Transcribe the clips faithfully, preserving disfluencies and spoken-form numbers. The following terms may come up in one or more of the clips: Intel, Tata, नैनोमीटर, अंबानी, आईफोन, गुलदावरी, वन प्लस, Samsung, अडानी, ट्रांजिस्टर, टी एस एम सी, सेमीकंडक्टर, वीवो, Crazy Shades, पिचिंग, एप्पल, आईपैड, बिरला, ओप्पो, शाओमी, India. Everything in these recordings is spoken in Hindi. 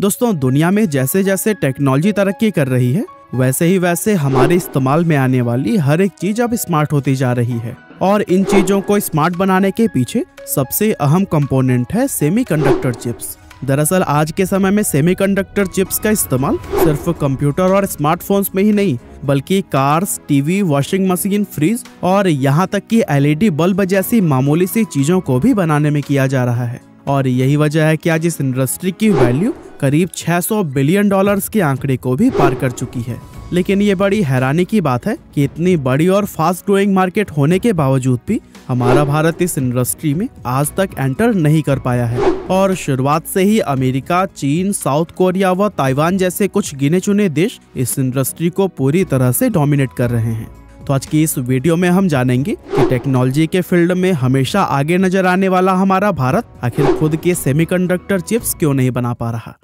दोस्तों दुनिया में जैसे जैसे टेक्नोलॉजी तरक्की कर रही है वैसे ही वैसे हमारे इस्तेमाल में आने वाली हर एक चीज अब स्मार्ट होती जा रही है और इन चीजों को स्मार्ट बनाने के पीछे सबसे अहम कंपोनेंट है सेमीकंडक्टर चिप्स। दरअसल आज के समय में सेमीकंडक्टर चिप्स का इस्तेमाल सिर्फ कंप्यूटर और स्मार्टफोन्स में ही नहीं बल्कि cars, TV, washing machine, fridge और यहाँ तक कि एलईडी बल्ब जैसी मामूली सी चीजों को भी बनाने में किया जा रहा है। और यही वजह है कि आज इस इंडस्ट्री की वैल्यू करीब छह सौ बिलियन डॉलर्स के आंकड़े को भी पार कर चुकी है। लेकिन ये बड़ी हैरानी की बात है कि इतनी बड़ी और फास्ट ग्रोइंग मार्केट होने के बावजूद भी हमारा भारत इस इंडस्ट्री में आज तक एंटर नहीं कर पाया है। और शुरुआत से ही अमेरिका, चीन, साउथ कोरिया व ताइवान जैसे कुछ गिने चुने देश इस इंडस्ट्री को पूरी तरह से डोमिनेट कर रहे हैं। तो आज की इस वीडियो में हम जानेंगे कि टेक्नोलॉजी के फील्ड में हमेशा आगे नजर आने वाला हमारा भारत आखिर खुद के सेमीकंडक्टर चिप्स क्यों नहीं बना पा रहा।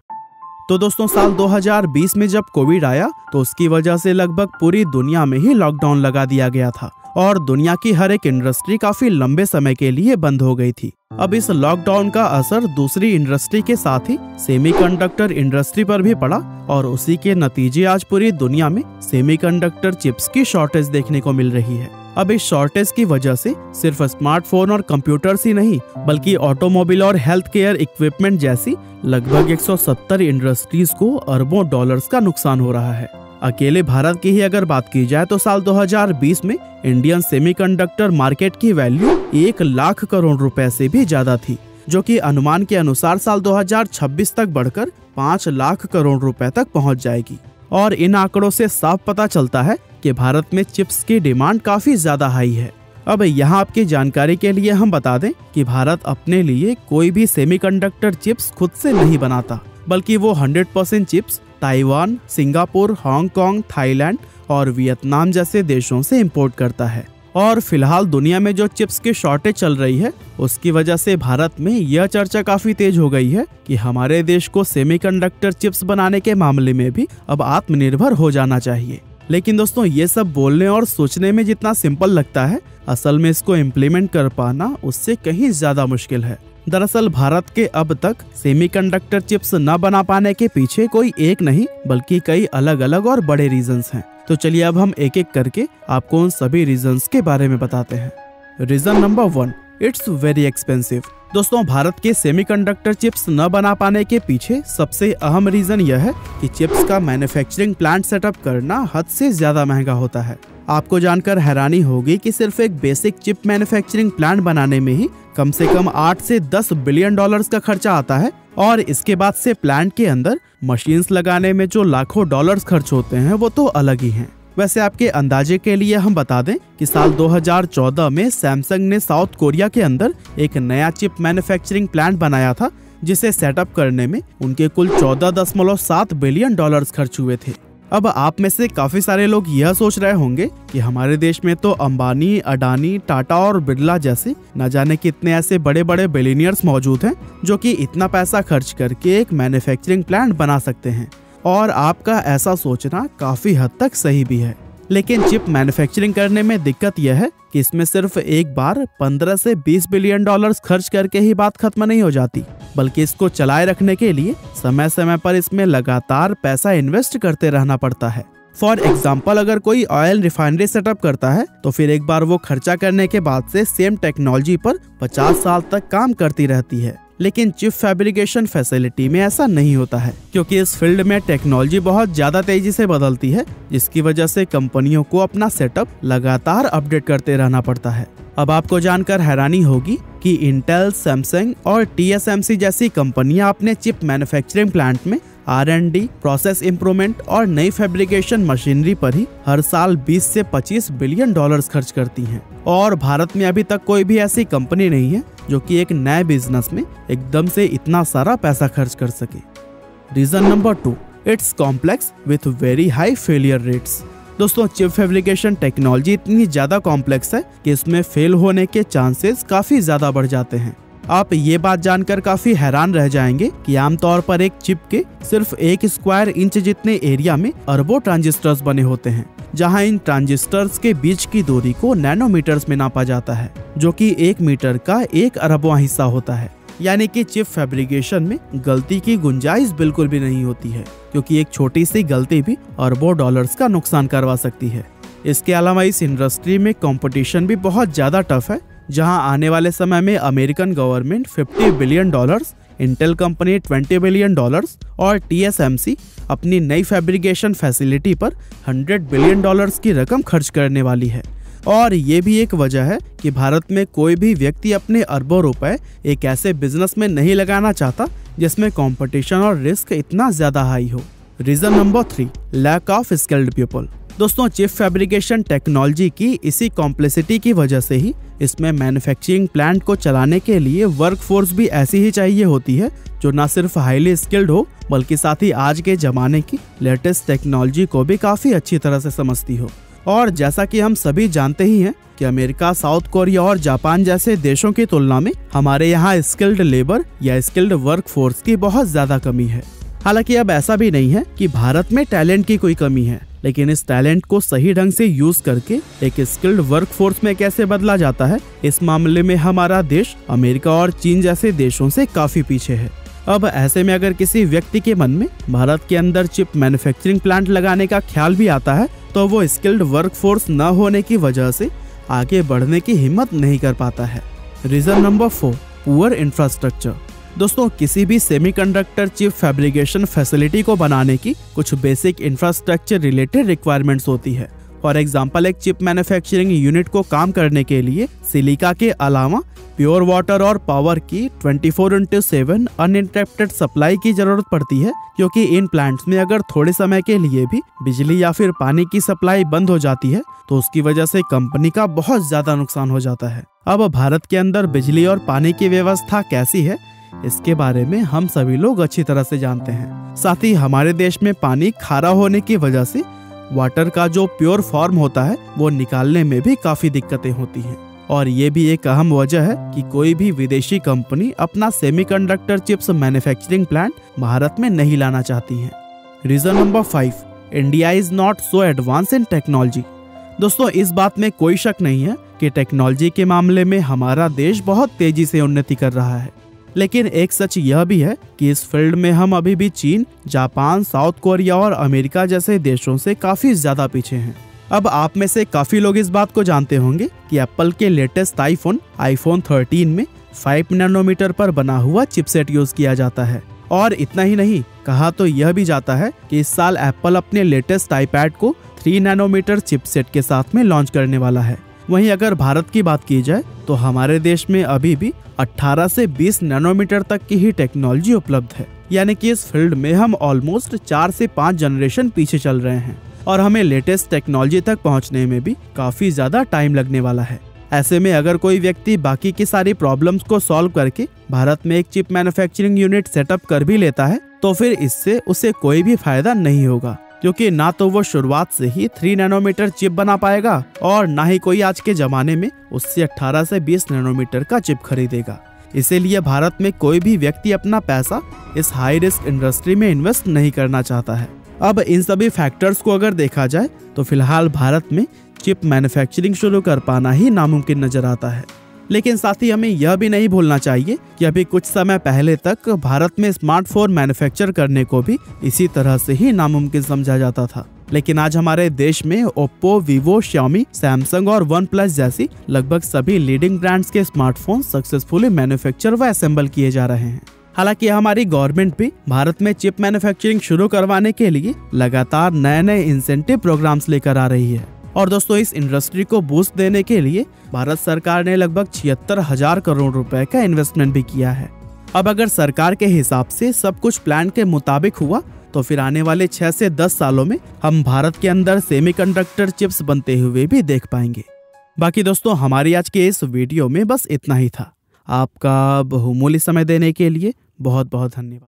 तो दोस्तों साल दो हज़ार बीस में जब कोविड आया तो उसकी वजह से लगभग पूरी दुनिया में ही लॉकडाउन लगा दिया गया था और दुनिया की हर एक इंडस्ट्री काफी लंबे समय के लिए बंद हो गई थी। अब इस लॉकडाउन का असर दूसरी इंडस्ट्री के साथ ही सेमीकंडक्टर इंडस्ट्री पर भी पड़ा और उसी के नतीजे आज पूरी दुनिया में सेमीकंडक्टर चिप्स की शॉर्टेज देखने को मिल रही है। अब इस शॉर्टेज की वजह से सिर्फ स्मार्टफोन और कंप्यूटर्स ही नहीं बल्कि ऑटोमोबाइल और हेल्थ केयर इक्विपमेंट जैसी लगभग एक सौ सत्तर इंडस्ट्रीज को अरबों डॉलर्स का नुकसान हो रहा है। अकेले भारत की ही अगर बात की जाए तो साल दो हज़ार बीस में इंडियन सेमीकंडक्टर मार्केट की वैल्यू एक लाख करोड़ रुपए से भी ज्यादा थी, जो कि अनुमान के अनुसार साल दो हज़ार छब्बीस तक बढ़कर पाँच लाख करोड़ रुपए तक पहुंच जाएगी। और इन आंकड़ों से साफ पता चलता है कि भारत में चिप्स की डिमांड काफी ज्यादा हाई है। अब यहाँ आपकी जानकारी के लिए हम बता दें कि भारत अपने लिए कोई भी सेमीकंडक्टर चिप्स खुद से नहीं बनाता, बल्कि वो सौ percent chips Taiwan, Singapore, Hong Kong, Thailand और वियतनाम जैसे देशों से इंपोर्ट करता है। और फिलहाल दुनिया में जो चिप्स की शॉर्टेज चल रही है उसकी वजह से भारत में यह चर्चा काफी तेज हो गई है कि हमारे देश को सेमीकंडक्टर चिप्स बनाने के मामले में भी अब आत्मनिर्भर हो जाना चाहिए। लेकिन दोस्तों ये सब बोलने और सोचने में जितना सिंपल लगता है असल में इसको इम्प्लीमेंट कर पाना उससे कहीं ज्यादा मुश्किल है। दरअसल भारत के अब तक सेमीकंडक्टर चिप्स न बना पाने के पीछे कोई एक नहीं बल्कि कई अलग अलग और बड़े रीजंस हैं। तो चलिए अब हम एक एक करके आपको उन सभी रीजंस के बारे में बताते हैं। Reason number one, it's very expensive. दोस्तों भारत के सेमीकंडक्टर चिप्स न बना पाने के पीछे सबसे अहम रीजन यह है कि चिप्स का मैन्युफैक्चरिंग प्लांट सेटअप करना हद से ज्यादा महंगा होता है। आपको जानकर हैरानी होगी कि सिर्फ एक बेसिक चिप मैन्युफैक्चरिंग प्लांट बनाने में ही कम से कम आठ से दस बिलियन डॉलर्स का खर्चा आता है और इसके बाद से प्लांट के अंदर मशीन्स लगाने में जो लाखों डॉलर्स खर्च होते हैं वो तो अलग ही हैं। वैसे आपके अंदाजे के लिए हम बता दें कि साल दो हज़ार चौदह में सैमसंग ने साउथ कोरिया के अंदर एक नया चिप मैन्युफैक्चरिंग प्लांट बनाया था जिसे सेटअप करने में उनके कुल चौदह दशमलव सात बिलियन डॉलर्स खर्च हुए थे। अब आप में से काफी सारे लोग यह सोच रहे होंगे कि हमारे देश में तो अंबानी, अडानी, टाटा और बिरला जैसे न जाने कितने ऐसे बड़े बड़े बिलियनियर्स मौजूद हैं जो कि इतना पैसा खर्च करके एक मैन्युफैक्चरिंग प्लांट बना सकते हैं। और आपका ऐसा सोचना काफी हद तक सही भी है, लेकिन चिप मैन्युफैक्चरिंग करने में दिक्कत यह है कि इसमें सिर्फ एक बार पंद्रह से बीस बिलियन डॉलर्स खर्च करके ही बात खत्म नहीं हो जाती, बल्कि इसको चलाए रखने के लिए समय समय पर इसमें लगातार पैसा इन्वेस्ट करते रहना पड़ता है। फॉर एग्जाम्पल अगर कोई ऑयल रिफाइनरी सेटअप करता है तो फिर एक बार वो खर्चा करने के बाद से सेम टेक्नोलॉजी पर पचास साल तक काम करती रहती है। लेकिन चिप फैब्रिकेशन फैसिलिटी में ऐसा नहीं होता है, क्योंकि इस फील्ड में टेक्नोलॉजी बहुत ज्यादा तेजी से बदलती है जिसकी वजह से कंपनियों को अपना सेटअप लगातार अपडेट करते रहना पड़ता है। अब आपको जानकर हैरानी होगी कि इंटेल, सैमसंग और टी एस एम सी जैसी कंपनियां अपने चिप मैन्युफैक्चरिंग प्लांट में R and D, process improvement और नई फैब्रिकेशन मशीनरी पर ही हर साल बीस से पच्चीस बिलियन डॉलर्स खर्च करती हैं। और भारत में अभी तक कोई भी ऐसी कंपनी नहीं है जो कि एक नए बिजनेस में एकदम से इतना सारा पैसा खर्च कर सके। Reason number two, it's complex with very high failure rates. दोस्तों चिप फैब्रिकेशन टेक्नोलॉजी इतनी ज्यादा कॉम्प्लेक्स है कि इसमें फेल होने के चांसेस काफी ज्यादा बढ़ जाते हैं। आप ये बात जानकर काफी हैरान रह जाएंगे कि आमतौर पर एक चिप के सिर्फ एक स्क्वायर इंच जितने एरिया में अरबों ट्रांजिस्टर्स बने होते हैं, जहां इन ट्रांजिस्टर्स के बीच की दूरी को नैनोमीटर्स में नापा जाता है, जो कि एक मीटर का एक अरबवां हिस्सा होता है। यानी कि चिप फैब्रिकेशन में गलती की गुंजाइश बिल्कुल भी नहीं होती है, क्योंकि एक छोटी सी गलती भी अरबों डॉलर्स का नुकसान करवा सकती है। इसके अलावा इस इंडस्ट्री में कंपटीशन भी बहुत ज़्यादा टफ है, जहां आने वाले समय में अमेरिकन गवर्नमेंट पचास बिलियन डॉलर्स, इंटेल कंपनी बीस बिलियन डॉलर्स और टी एस एम सी अपनी नई फैब्रिकेशन फैसिलिटी पर सौ बिलियन डॉलर्स की रकम खर्च करने वाली है। और ये भी एक वजह है कि भारत में कोई भी व्यक्ति अपने अरबों रुपए एक ऐसे बिजनेस में नहीं लगाना चाहता जिसमें कंपटीशन और रिस्क इतना ज्यादा हाई हो। Reason number three, lack of skilled people. दोस्तों, चिप फैब्रिकेशन टेक्नोलॉजी की इसी कॉम्प्लेक्सिटी की वजह से ही इसमें मैन्युफैक्चरिंग प्लांट को चलाने के लिए वर्कफोर्स भी ऐसी ही चाहिए होती है जो न सिर्फ हाईली स्किल्ड हो बल्कि साथ ही आज के जमाने की लेटेस्ट टेक्नोलॉजी को भी काफी अच्छी तरह से समझती हो। और जैसा कि हम सभी जानते ही हैं कि अमेरिका, साउथ कोरिया और जापान जैसे देशों की तुलना में हमारे यहाँ स्किल्ड लेबर या स्किल्ड वर्कफोर्स की बहुत ज्यादा कमी है। हालांकि अब ऐसा भी नहीं है कि भारत में टैलेंट की कोई कमी है, लेकिन इस टैलेंट को सही ढंग से यूज करके एक स्किल्ड वर्कफोर्स में कैसे बदला जाता है, इस मामले में हमारा देश अमेरिका और चीन जैसे देशों से काफी पीछे है। अब ऐसे में अगर किसी व्यक्ति के मन में भारत के अंदर चिप मैन्युफैक्चरिंग प्लांट लगाने का ख्याल भी आता है तो वो स्किल्ड वर्कफोर्स न होने की वजह से आगे बढ़ने की हिम्मत नहीं कर पाता है। Reason number four, poor infrastructure. दोस्तों, किसी भी सेमीकंडक्टर चिप फैब्रिकेशन फैसिलिटी को बनाने की कुछ बेसिक इंफ्रास्ट्रक्चर रिलेटेड रिक्वायरमेंट्स होती है। फॉर एग्जांपल, एक चिप मैन्युफैक्चरिंग यूनिट को काम करने के लिए सिलिका के अलावा प्योर वाटर और पावर की चौबीस इंटू सात अनइंटरप्टेड सप्लाई की जरूरत पड़ती है, क्योंकि इन प्लांट्स में अगर थोड़े समय के लिए भी बिजली या फिर पानी की सप्लाई बंद हो जाती है तो उसकी वजह से कंपनी का बहुत ज्यादा नुकसान हो जाता है। अब भारत के अंदर बिजली और पानी की व्यवस्था कैसी है, इसके बारे में हम सभी लोग अच्छी तरह से जानते हैं। साथ ही हमारे देश में पानी खारा होने की वजह से वाटर का जो प्योर फॉर्म होता है वो निकालने में भी काफी दिक्कतें होती हैं। और ये भी एक अहम वजह है कि कोई भी विदेशी कंपनी अपना सेमीकंडक्टर chips manufacturing plant Bharat में नहीं लाना चाहती है। Reason number five, India is not so advance in technology. दोस्तों, इस बात में कोई शक नहीं है कि टेक्नोलॉजी के मामले में हमारा देश बहुत तेजी से उन्नति कर रहा है, लेकिन एक सच यह भी है कि इस फील्ड में हम अभी भी चीन, जापान, साउथ कोरिया और अमेरिका जैसे देशों से काफी ज्यादा पीछे हैं। अब आप में से काफी लोग इस बात को जानते होंगे कि एप्पल के लेटेस्ट आईफोन आईफोन तेरह में पाँच नैनोमीटर पर बना हुआ चिपसेट यूज किया जाता है। और इतना ही नहीं, कहा तो यह भी जाता है कि इस साल एप्पल अपने लेटेस्ट आईपैड को तीन नैनोमीटर चिपसेट के साथ में लॉन्च करने वाला है। वहीं अगर भारत की बात की जाए तो हमारे देश में अभी भी अठारह से बीस नैनोमीटर तक की ही टेक्नोलॉजी उपलब्ध है, यानी कि इस फील्ड में हम ऑलमोस्ट चार से पाँच जनरेशन पीछे चल रहे हैं और हमें लेटेस्ट टेक्नोलॉजी तक पहुंचने में भी काफी ज्यादा टाइम लगने वाला है। ऐसे में अगर कोई व्यक्ति बाकी की सारी प्रॉब्लम्स को सॉल्व करके भारत में एक चिप मैन्युफैक्चरिंग यूनिट सेटअप कर भी लेता है तो फिर इससे उसे कोई भी फायदा नहीं होगा, क्योंकि ना तो वो शुरुआत से ही तीन नैनोमीटर चिप बना पाएगा और ना ही कोई आज के जमाने में उससे अठारह से बीस नैनोमीटर का चिप खरीदेगा। इसीलिए भारत में कोई भी व्यक्ति अपना पैसा इस हाई रिस्क इंडस्ट्री में इन्वेस्ट नहीं करना चाहता है। अब इन सभी फैक्टर्स को अगर देखा जाए तो फिलहाल भारत में चिप मैन्युफैक्चरिंग शुरू कर पाना ही नामुमकिन नजर आता है। लेकिन साथ ही हमें यह भी नहीं भूलना चाहिए कि अभी कुछ समय पहले तक भारत में स्मार्टफोन मैन्युफैक्चर करने को भी इसी तरह से ही नामुमकिन समझा जाता था, लेकिन आज हमारे देश में ओप्पो, वीवो, शाओमी, सैमसंग और वन प्लस जैसी लगभग सभी लीडिंग ब्रांड्स के स्मार्टफोन सक्सेसफुली मैन्युफैक्चर व असेंबल किए जा रहे हैं। हालांकि हमारी गवर्नमेंट भी भारत में चिप मैन्युफैक्चरिंग शुरू करवाने के लिए लगातार नए नए इंसेंटिव प्रोग्राम्स लेकर आ रही है। और दोस्तों, इस इंडस्ट्री को बूस्ट देने के लिए भारत सरकार ने लगभग छिहत्तर हजार करोड़ रुपए का इन्वेस्टमेंट भी किया है। अब अगर सरकार के हिसाब से सब कुछ प्लान के मुताबिक हुआ तो फिर आने वाले छह से दस सालों में हम भारत के अंदर सेमीकंडक्टर चिप्स बनते हुए भी देख पाएंगे। बाकी दोस्तों, हमारी आज के इस वीडियो में बस इतना ही था। आपका बहुमूल्य समय देने के लिए बहुत बहुत धन्यवाद।